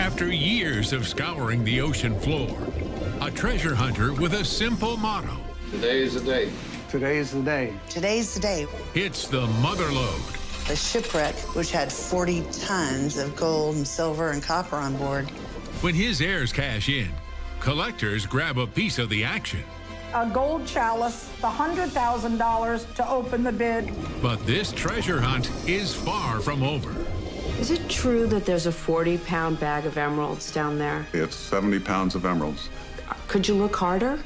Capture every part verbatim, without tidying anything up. After years of scouring the ocean floor, a treasure hunter with a simple motto. Today is the day. Today is the day. Today's the day. It's the mother lode. The shipwreck, which had forty tons of gold and silver and copper on board. When his heirs cash in, collectors grab a piece of the action. A gold chalice, one hundred thousand dollars to open the bid. But this treasure hunt is far from over. Is it true that there's a forty pound bag of emeralds down there? It's seventy pounds of emeralds. Could you look harder?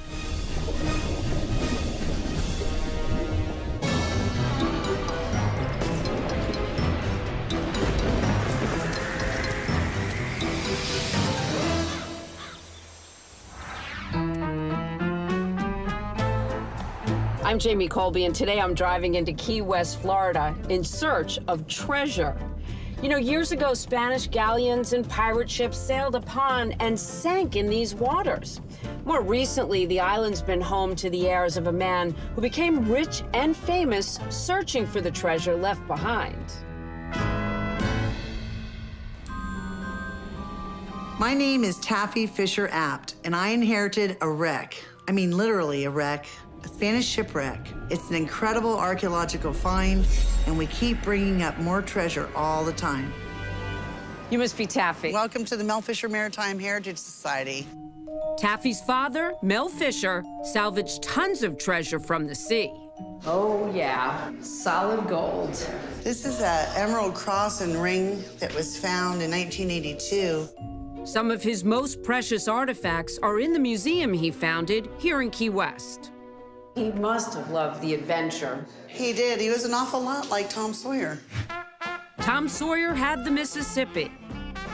I'm Jamie Colby, and today I'm driving into Key West, Florida, in search of treasure. You know, years ago, Spanish galleons and pirate ships sailed upon and sank in these waters. More recently, the island's been home to the heirs of a man who became rich and famous searching for the treasure left behind. My name is Taffy Fisher Apt, and I inherited a wreck. I mean, literally a wreck. A Spanish shipwreck. It's an incredible archaeological find, and we keep bringing up more treasure all the time. You must be Taffy. Welcome to the Mel Fisher Maritime Heritage Society. Taffy's father, Mel Fisher, salvaged tons of treasure from the sea. Oh, yeah, solid gold. This is an emerald cross and ring that was found in nineteen eighty-two. Some of his most precious artifacts are in the museum he founded here in Key West. He must have loved the adventure. He did. He was an awful lot like Tom Sawyer. Tom Sawyer had the Mississippi.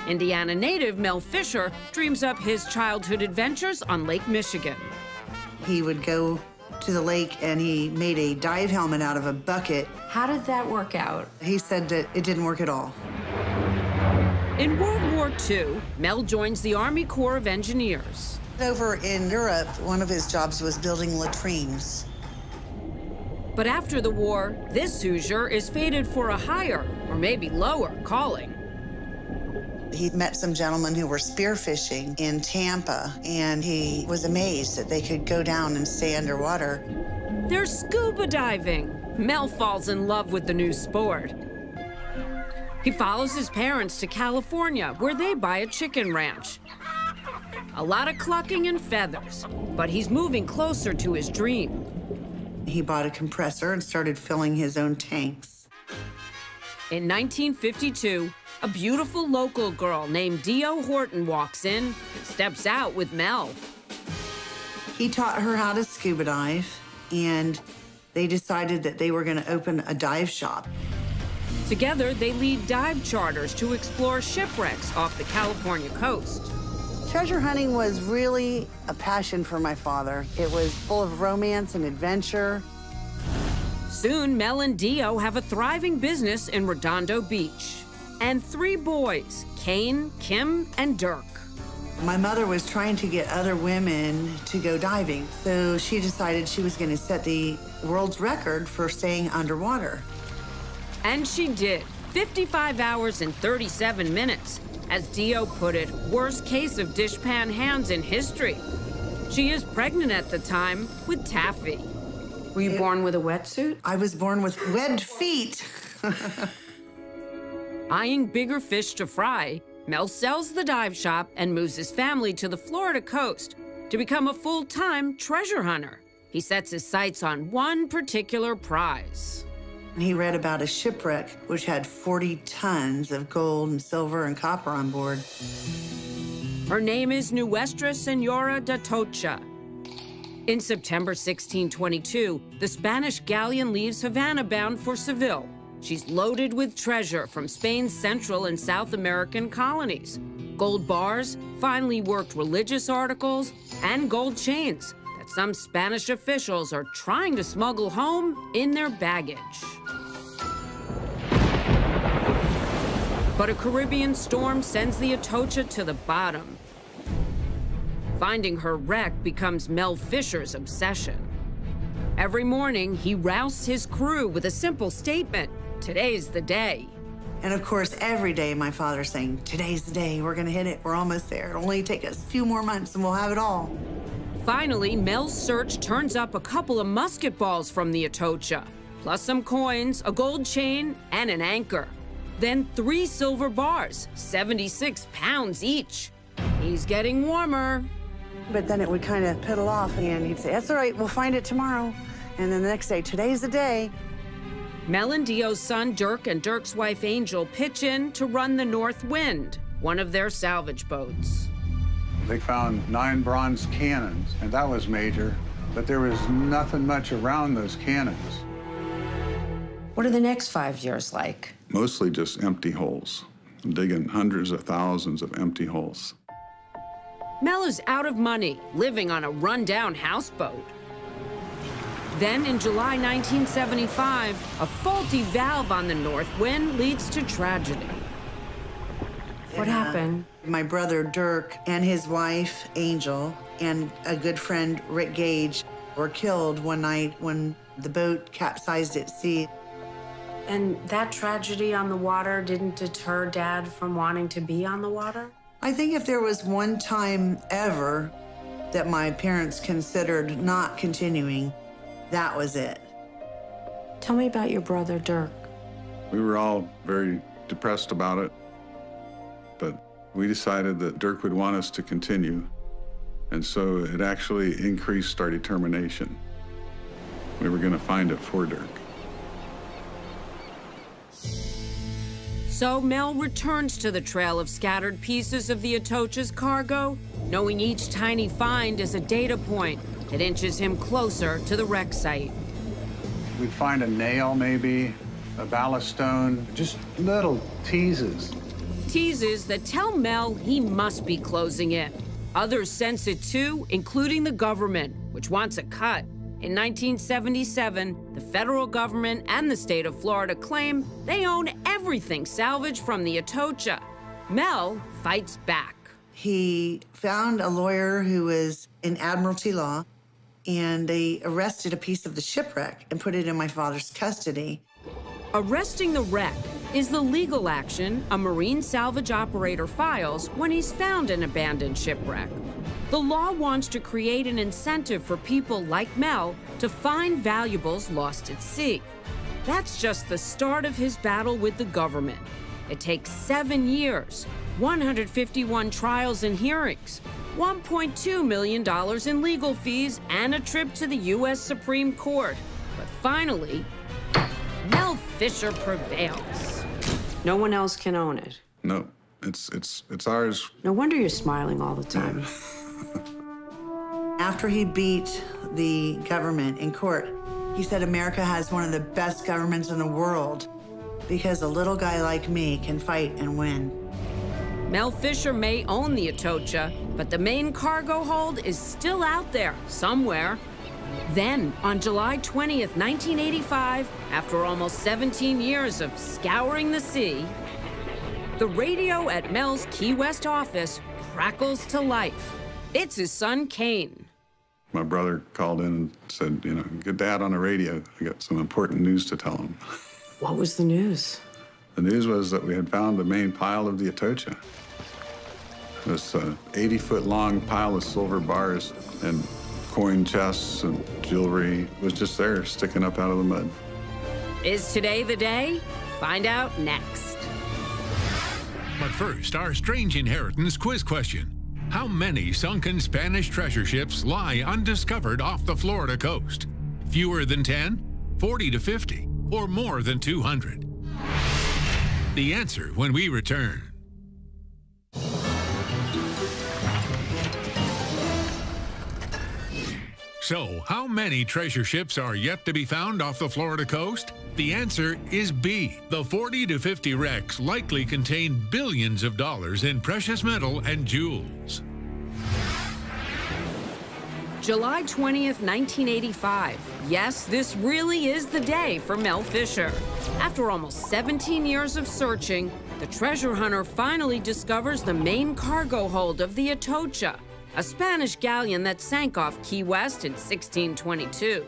Indiana native Mel Fisher dreams up his childhood adventures on Lake Michigan. He would go to the lake and he made a dive helmet out of a bucket. How did that work out? He said that it didn't work at all. In World War Two, Mel joins the Army Corps of Engineers. Over in Europe, one of his jobs was building latrines. But after the war, this Hoosier is fated for a higher, or maybe lower, calling. He met some gentlemen who were spearfishing in Tampa, and he was amazed that they could go down and stay underwater. They're scuba diving. Mel falls in love with the new sport. He follows his parents to California, where they buy a chicken ranch. A lot of clucking and feathers, but he's moving closer to his dream. He bought a compressor and started filling his own tanks. In nineteen fifty-two, a beautiful local girl named Deo Horton walks in and steps out with Mel. He taught her how to scuba dive, and they decided that they were going to open a dive shop. Together, they lead dive charters to explore shipwrecks off the California coast. Treasure hunting was really a passion for my father. It was full of romance and adventure. Soon, Mel and Deo have a thriving business in Redondo Beach and three boys, Kane, Kim, and Dirk. My mother was trying to get other women to go diving, so she decided she was going to set the world's record for staying underwater. And she did, fifty-five hours and thirty-seven minutes. As Deo put it, worst case of dishpan hands in history. She is pregnant at the time with Taffy. Were you it, born with a wetsuit? I was born with webbed feet. Eyeing bigger fish to fry, Mel sells the dive shop and moves his family to the Florida coast to become a full-time treasure hunter. He sets his sights on one particular prize. He read about a shipwreck which had forty tons of gold and silver and copper on board. Her name is Nuestra Señora de Atocha. In September sixteen twenty-two, the Spanish galleon leaves Havana bound for Seville. She's loaded with treasure from Spain's Central and South American colonies. Gold bars, finely worked religious articles, and gold chains that some Spanish officials are trying to smuggle home in their baggage. But a Caribbean storm sends the Atocha to the bottom. Finding her wreck becomes Mel Fisher's obsession. Every morning, he rouses his crew with a simple statement, "Today's the day." And of course, every day my father's saying, today's the day, we're gonna hit it, we're almost there. It'll only take us a few more months and we'll have it all. Finally, Mel's search turns up a couple of musket balls from the Atocha, plus some coins, a gold chain, and an anchor. Then three silver bars, seventy-six pounds each. He's getting warmer. But then it would kind of piddle off and he'd say, that's all right, we'll find it tomorrow. And then the next day, today's the day. Mel and Deo's son, Dirk, and Dirk's wife, Angel, pitch in to run the North Wind, one of their salvage boats. They found nine bronze cannons, and that was major, but there was nothing much around those cannons. What are the next five years like? Mostly just empty holes. I'm digging hundreds of thousands of empty holes. Mel is out of money, living on a run-down houseboat. Then in July nineteen seventy-five, a faulty valve on the North Wind leads to tragedy. What yeah. happened? My brother Dirk and his wife Angel and a good friend Rick Gage were killed one night when the boat capsized at sea. And that tragedy on the water didn't deter Dad from wanting to be on the water? I think if there was one time ever that my parents considered not continuing, that was it. Tell me about your brother, Dirk. We were all very depressed about it, but we decided that Dirk would want us to continue, and so it actually increased our determination. We were going to find it for Dirk. So Mel returns to the trail of scattered pieces of the Atocha's cargo, knowing each tiny find is a data point that inches him closer to the wreck site. We'd find a nail maybe, a ballast stone, just little teases. Teases that tell Mel he must be closing in. Others sense it too, including the government, which wants a cut. In nineteen seventy-seven, the federal government and the state of Florida claim they own everything salvaged from the Atocha. Mel fights back. He found a lawyer who was in admiralty law, and they arrested a piece of the shipwreck and put it in my father's custody. Arresting the wreck is the legal action a marine salvage operator files when he's found an abandoned shipwreck. The law wants to create an incentive for people like Mel to find valuables lost at sea. That's just the start of his battle with the government. It takes seven years, one hundred fifty-one trials and hearings, one point two million dollars in legal fees, and a trip to the U S Supreme Court. But finally, Mel Fisher prevails. No one else can own it. No, it's, it's, it's ours. No wonder you're smiling all the time. After he beat the government in court, he said America has one of the best governments in the world because a little guy like me can fight and win. Mel Fisher may own the Atocha, but the main cargo hold is still out there somewhere. Then, on July twentieth, nineteen eighty-five, after almost seventeen years of scouring the sea, the radio at Mel's Key West office crackles to life. It's his son, Kane. My brother called in and said, you know, good Dad on the radio. I got some important news to tell him. What was the news? The news was that we had found the main pile of the Atocha. This eighty-foot-long uh, pile of silver bars and coin chests and jewelry was just there, sticking up out of the mud. Is today the day? Find out next. But first, our Strange Inheritance quiz question. How many sunken Spanish treasure ships lie undiscovered off the Florida coast? Fewer than ten, forty to fifty, or more than two hundred? The answer when we return. So, how many treasure ships are yet to be found off the Florida coast? The answer is B. The forty to fifty wrecks likely contain billions of dollars in precious metal and jewels. July twentieth, nineteen eighty-five. Yes, this really is the day for Mel Fisher. After almost seventeen years of searching, the treasure hunter finally discovers the main cargo hold of the Atocha, a Spanish galleon that sank off Key West in sixteen twenty-two.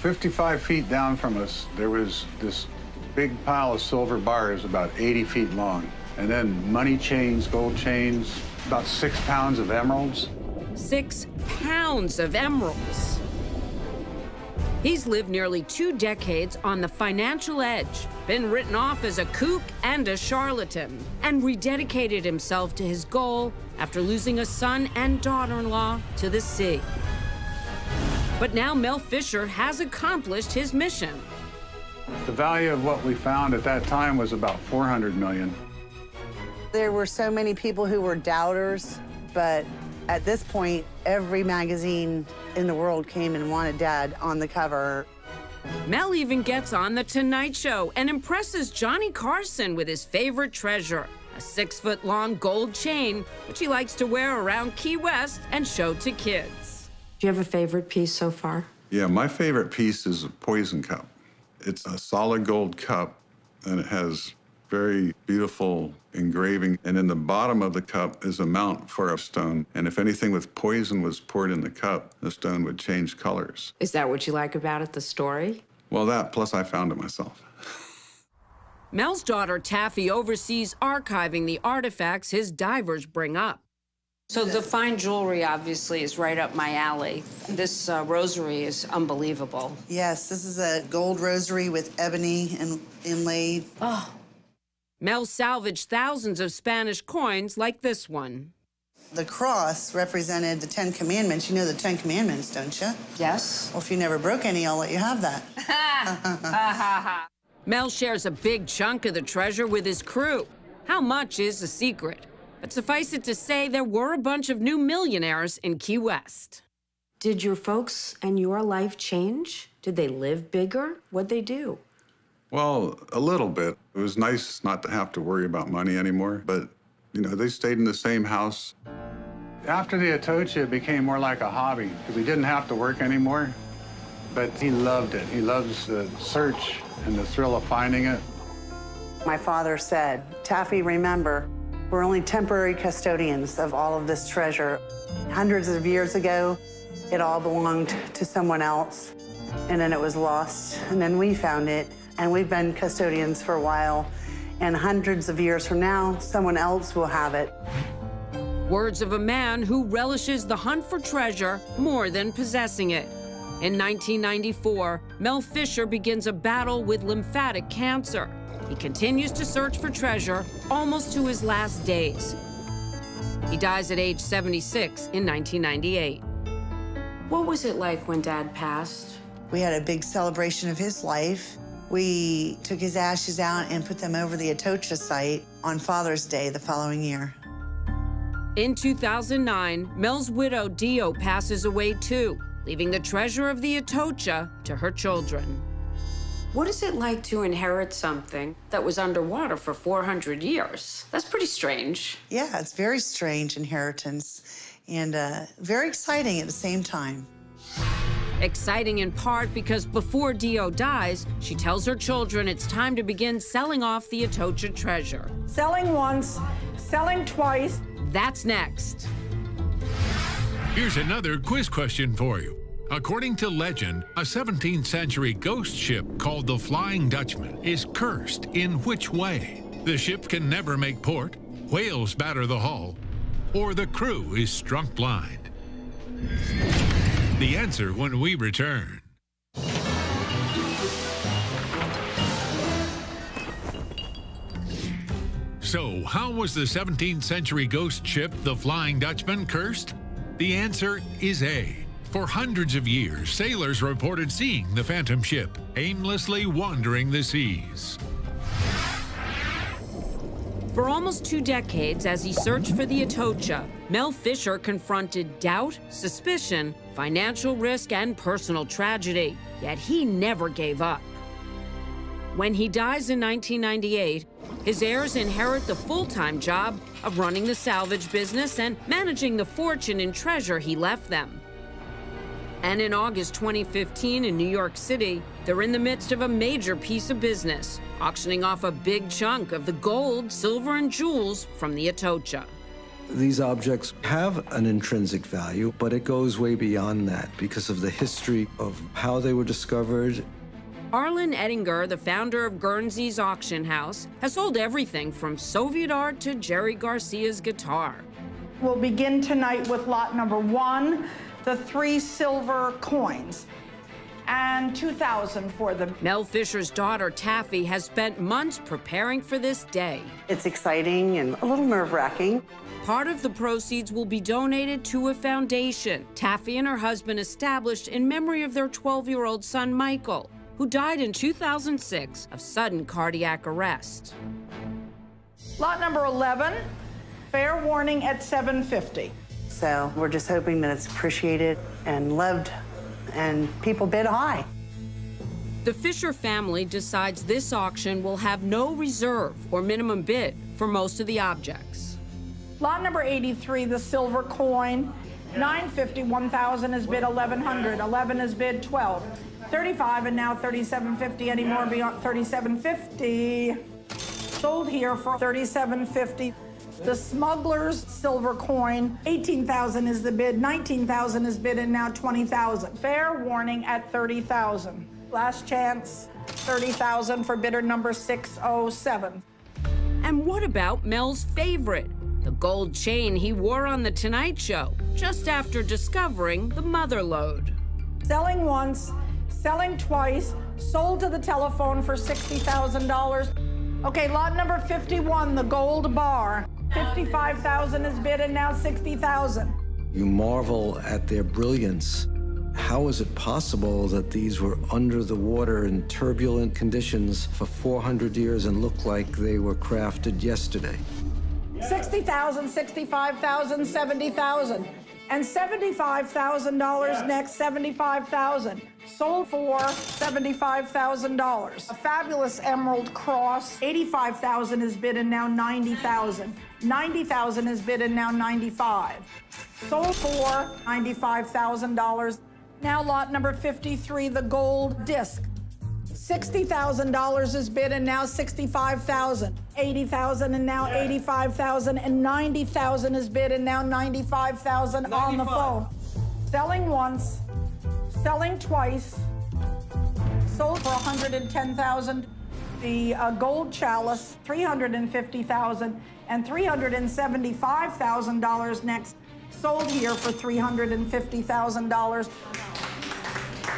fifty-five feet down from us, there was this Big pile of silver bars about eighty feet long. And then money chains, gold chains, about six pounds of emeralds. Six pounds of emeralds. He's lived nearly two decades on the financial edge, been written off as a kook and a charlatan, and rededicated himself to his goal after losing a son and daughter-in-law to the sea. But now Mel Fisher has accomplished his mission. The value of what we found at that time was about four hundred million dollars. There were so many people who were doubters, but at this point, every magazine in the world came and wanted Dad on the cover. Mel even gets on The Tonight Show and impresses Johnny Carson with his favorite treasure, a six-foot-long gold chain, which he likes to wear around Key West and show to kids. Do you have a favorite piece so far? Yeah, my favorite piece is a poison cup. It's a solid gold cup, and it has very beautiful engraving. And in the bottom of the cup is a mount for a stone. And if anything with poison was poured in the cup, the stone would change colors. Is that what you like about it, the story? Well, that, plus I found it myself. Mel's daughter, Taffy, oversees archiving the artifacts his divers bring up. So the fine jewelry, obviously, is right up my alley. This uh, rosary is unbelievable. Yes, this is a gold rosary with ebony and inlaid. Oh. Mel salvaged thousands of Spanish coins like this one. The cross represented the Ten Commandments. You know the Ten Commandments, don't you? Yes. Well, if you never broke any, I'll let you have that. Mel shares a big chunk of the treasure with his crew. How much is a secret? But suffice it to say, there were a bunch of new millionaires in Key West. Did your folks and your life change? Did they live bigger? What'd they do? Well, a little bit. It was nice not to have to worry about money anymore, but, you know, they stayed in the same house. After the Atocha, it became more like a hobby, because he didn't have to work anymore, but he loved it. He loves the search and the thrill of finding it. My father said, Taffy, remember, we're only temporary custodians of all of this treasure. Hundreds of years ago, it all belonged to someone else, and then it was lost, and then we found it. And we've been custodians for a while, and hundreds of years from now, someone else will have it. Words of a man who relishes the hunt for treasure more than possessing it. In nineteen ninety-four, Mel Fisher begins a battle with lymphatic cancer. He continues to search for treasure almost to his last days. He dies at age seventy-six in nineteen ninety-eight. What was it like when Dad passed? We had a big celebration of his life. We took his ashes out and put them over the Atocha site on Father's Day the following year. In two thousand nine, Mel's widow, Deo, passes away too, leaving the treasure of the Atocha to her children. What is it like to inherit something that was underwater for four hundred years? That's pretty strange. Yeah, it's very strange inheritance, and uh, very exciting at the same time. Exciting in part because before Deo dies, she tells her children it's time to begin selling off the Atocha treasure. Selling once, selling twice. That's next. Here's another quiz question for you. According to legend, a seventeenth century ghost ship called the Flying Dutchman is cursed in which way? The ship can never make port, whales batter the hull, or the crew is struck blind. The answer when we return. So, how was the seventeenth century ghost ship, the Flying Dutchman, cursed? The answer is A. For hundreds of years, sailors reported seeing the phantom ship aimlessly wandering the seas. For almost two decades, as he searched for the Atocha, Mel Fisher confronted doubt, suspicion, financial risk, and personal tragedy. Yet he never gave up. When he dies in nineteen ninety-eight, his heirs inherit the full-time job of running the salvage business and managing the fortune and treasure he left them. And in August twenty fifteen in New York City, they're in the midst of a major piece of business, auctioning off a big chunk of the gold, silver, and jewels from the Atocha. These objects have an intrinsic value, but it goes way beyond that because of the history of how they were discovered. Arlen Ettinger, the founder of Guernsey's Auction House, has sold everything from Soviet art to Jerry Garcia's guitar. We'll begin tonight with lot number one, the three silver coins, and two thousand dollars for them. Mel Fisher's daughter, Taffy, has spent months preparing for this day. It's exciting and a little nerve-wracking. Part of the proceeds will be donated to a foundation Taffy and her husband established in memory of their twelve-year-old son, Michael, who died in two thousand six of sudden cardiac arrest. Lot number eleven, fair warning at seven fifty. So we're just hoping that it's appreciated and loved and people bid high. The Fisher family decides this auction will have no reserve or minimum bid for most of the objects. Lot number eighty-three, the silver coin, nine fifty, one thousand is bid, eleven hundred, eleven is bid, twelve, thirty-five, and now thirty-seven fifty, any more beyond thirty-seven fifty. Sold here for thirty-seven fifty. The smuggler's silver coin, eighteen thousand is the bid, nineteen thousand is bid, and now twenty thousand. Fair warning at thirty thousand. Last chance, thirty thousand for bidder number six oh seven. And what about Mel's favorite, the gold chain he wore on The Tonight Show just after discovering the mother lode? Selling once, selling twice, sold to the telephone for sixty thousand dollars. Okay, lot number fifty-one, the gold bar. fifty-five thousand is bid and now sixty thousand. You marvel at their brilliance. How is it possible that these were under the water in turbulent conditions for four hundred years and look like they were crafted yesterday? sixty thousand, sixty-five thousand, seventy thousand. And seventy-five thousand dollars next, seventy-five thousand. Sold for seventy-five thousand dollars. A fabulous emerald cross, eighty-five thousand is bid and now ninety thousand. ninety thousand is bid and now ninety-five. Sold for ninety-five thousand dollars. Now lot number fifty-three, the gold disc. sixty thousand dollars is bid and now sixty-five thousand. eighty thousand and now yeah. eighty-five thousand, and ninety thousand is bid and now ninety-five thousand on the phone. Selling once, selling twice, sold for one hundred ten thousand. The uh, gold chalice, three hundred fifty thousand, and three hundred seventy-five thousand dollars next, sold here for three hundred fifty thousand dollars.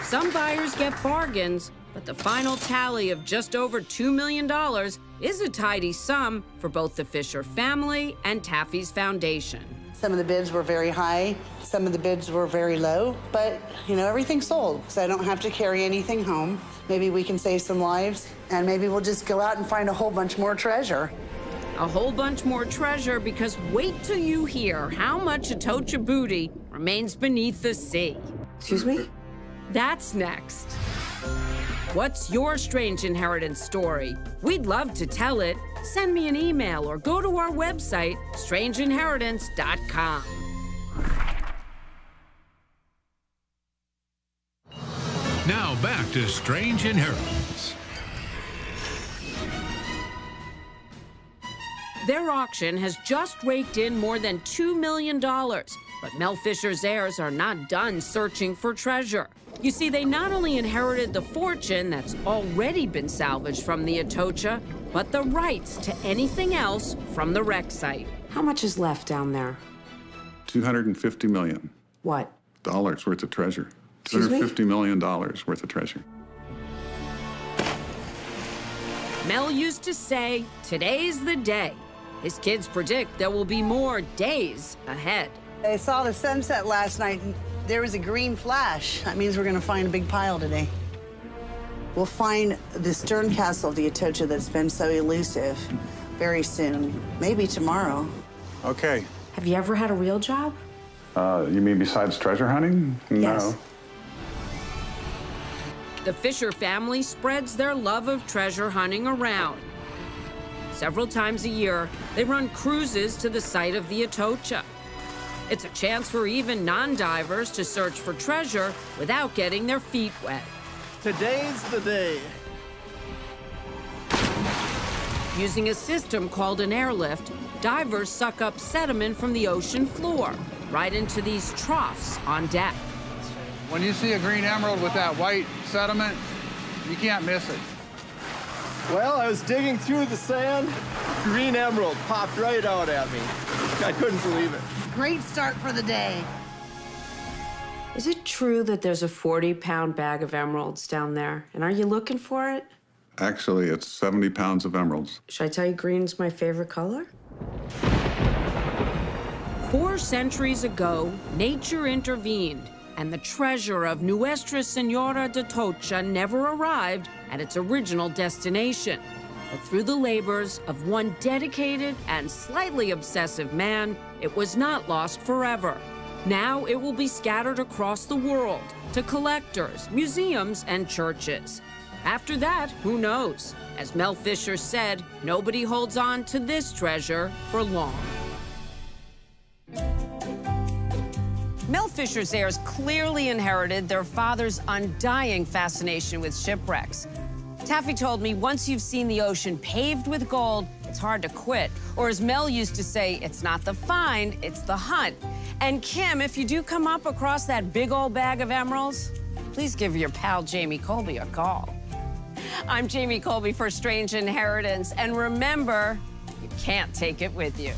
Some buyers get bargains, but the final tally of just over two million dollars is a tidy sum for both the Fisher family and Taffy's foundation. Some of the bids were very high, some of the bids were very low, but, you know, everything sold, so I don't have to carry anything home. Maybe we can save some lives, and maybe we'll just go out and find a whole bunch more treasure. A whole bunch more treasure, because wait till you hear how much Atocha booty remains beneath the sea. Excuse me? That's next. What's your strange inheritance story? We'd love to tell it. Send me an email or go to our website, strange inheritance dot com. Now back to Strange Inheritance. Their auction has just raked in more than two million dollars, but Mel Fisher's heirs are not done searching for treasure. You see, they not only inherited the fortune that's already been salvaged from the Atocha, but the rights to anything else from the wreck site. How much is left down there? two hundred fifty million dollars. What? Dollars worth of treasure. two hundred fifty million dollars worth of treasure. Mel used to say, today's the day. His kids predict there will be more days ahead. I saw the sunset last night, and there was a green flash. That means we're gonna find a big pile today. We'll find the stern castle of the Atocha that's been so elusive very soon, maybe tomorrow. Okay. Have you ever had a real job? Uh, you mean besides treasure hunting? No. Yes. The Fisher family spreads their love of treasure hunting around. Several times a year, they run cruises to the site of the Atocha. It's a chance for even non-divers to search for treasure without getting their feet wet. Today's the day. Using a system called an airlift, divers suck up sediment from the ocean floor right into these troughs on deck. When you see a green emerald with that white sediment, You can't miss it. Well, I was digging through the sand. Green emerald popped right out at me. I couldn't believe it. Great start for the day. Is it true that there's a forty pound bag of emeralds down there? And are you looking for it? Actually, it's seventy pounds of emeralds. Should I tell you green's my favorite color? Four centuries ago, nature intervened, and the treasure of Nuestra Señora de Atocha never arrived at its original destination. But through the labors of one dedicated and slightly obsessive man, it was not lost forever. Now it will be scattered across the world to collectors, museums, and churches. After that, who knows? As Mel Fisher said, nobody holds on to this treasure for long. Mel Fisher's heirs clearly inherited their father's undying fascination with shipwrecks. Taffy told me once you've seen the ocean paved with gold, it's hard to quit. Or as Mel used to say, it's not the find, it's the hunt. And Kim, if you do come up across that big old bag of emeralds, please give your pal Jamie Colby a call. I'm Jamie Colby for Strange Inheritance, and remember, you can't take it with you.